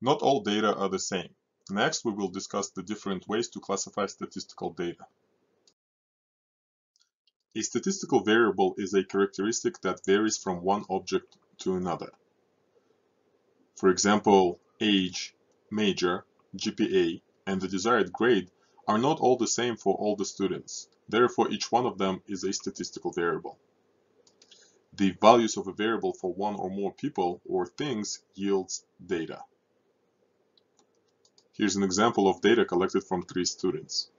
Not all data are the same. Next, we will discuss the different ways to classify statistical data. A statistical variable is a characteristic that varies from one object to another. For example, age, major, GPA, and the desired grade are not all the same for all the students. Therefore, each one of them is a statistical variable. The values of a variable for one or more people or things yields data. Here's an example of data collected from 3 students.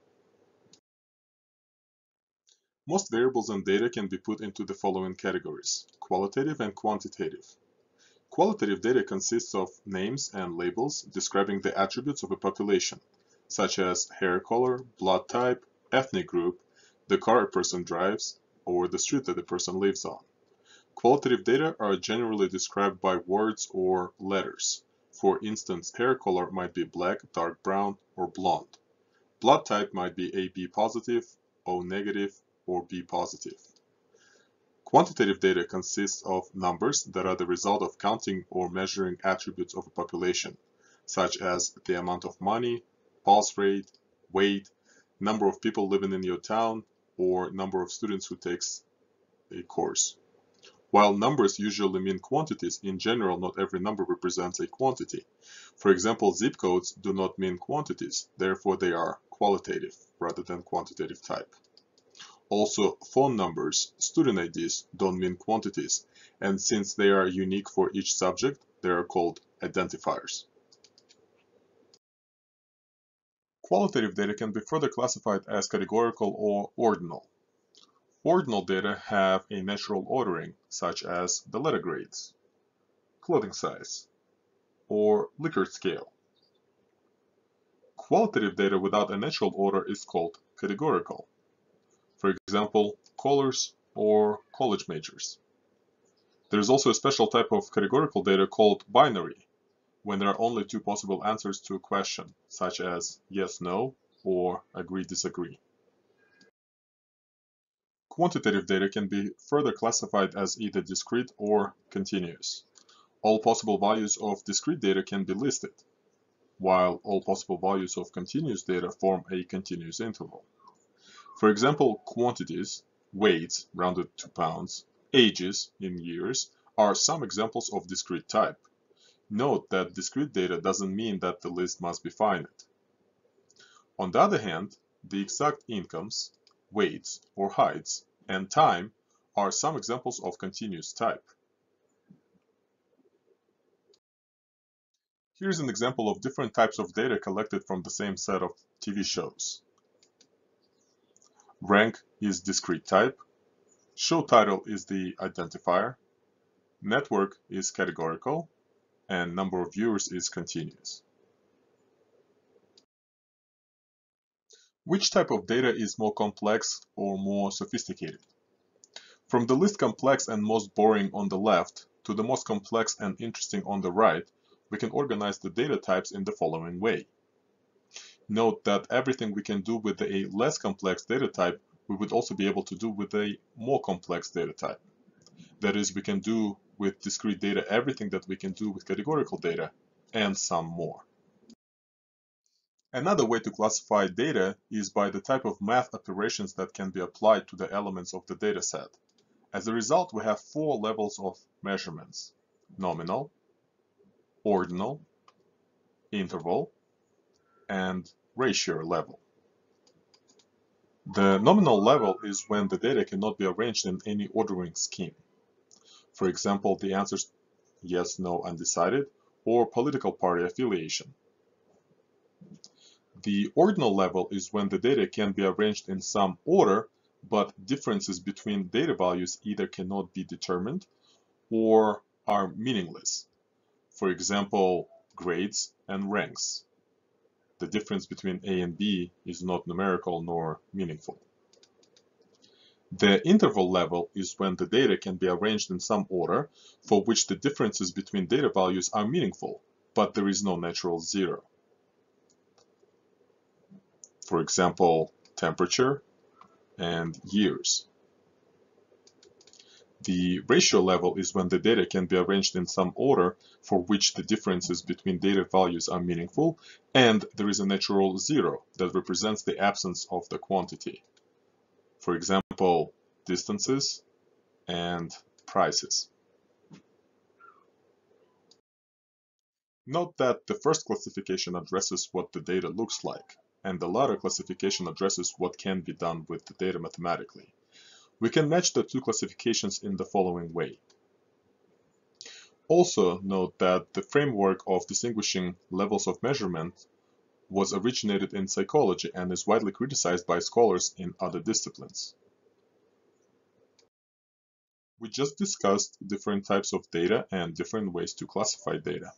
Most variables and data can be put into the following categories: qualitative and quantitative. Qualitative data consists of names and labels describing the attributes of a population, such as hair color, blood type, ethnic group, the car a person drives, or the street that the person lives on. Qualitative data are generally described by words or letters. For instance, hair color might be black, dark brown, or blonde. Blood type might be AB positive, O negative, or B positive. Quantitative data consists of numbers that are the result of counting or measuring attributes of a population, such as the amount of money, pulse rate, weight, number of people living in your town, or number of students who takes a course. While numbers usually mean quantities, in general, not every number represents a quantity. For example, zip codes do not mean quantities, therefore they are qualitative rather than quantitative type. Also, phone numbers, student IDs don't mean quantities, and since they are unique for each subject, they are called identifiers. Qualitative data can be further classified as categorical or ordinal. Ordinal data have a natural ordering, such as the letter grades, clothing size, or Likert scale. Qualitative data without a natural order is called categorical. For example, colors or college majors. There is also a special type of categorical data called binary, when there are only 2 possible answers to a question, such as yes, no, or agree, disagree. Quantitative data can be further classified as either discrete or continuous. All possible values of discrete data can be listed, while all possible values of continuous data form a continuous interval. For example, quantities, weights rounded to pounds, ages in years are some examples of discrete type. Note that discrete data doesn't mean that the list must be finite. On the other hand, the exact incomes, weights or heights, and time are some examples of continuous type. Here's an example of different types of data collected from the same set of TV shows. Rank is discrete type, show title is the identifier, network is categorical, and number of viewers is continuous. Which type of data is more complex or more sophisticated? From the least complex and most boring on the left to the most complex and interesting on the right, we can organize the data types in the following way. Note that everything we can do with a less complex data type, we would also be able to do with a more complex data type. That is, we can do with discrete data everything that we can do with categorical data, and some more. Another way to classify data is by the type of math operations that can be applied to the elements of the dataset. As a result, we have 4 levels of measurements: nominal, ordinal, interval, and ratio level. The nominal level is when the data cannot be arranged in any ordering scheme. For example, the answers yes, no, undecided, or political party affiliation. The ordinal level is when the data can be arranged in some order, but differences between data values either cannot be determined or are meaningless. For example, grades and ranks. The difference between A and B is not numerical nor meaningful. The interval level is when the data can be arranged in some order for which the differences between data values are meaningful, but there is no natural zero. For example, temperature and years. The ratio level is when the data can be arranged in some order for which the differences between data values are meaningful, and there is a natural zero that represents the absence of the quantity. For example, distances and prices. Note that the first classification addresses what the data looks like, and the latter classification addresses what can be done with the data mathematically. We can match the two classifications in the following way. Also note that the framework of distinguishing levels of measurement was originated in psychology and is widely criticized by scholars in other disciplines. We just discussed different types of data and different ways to classify data.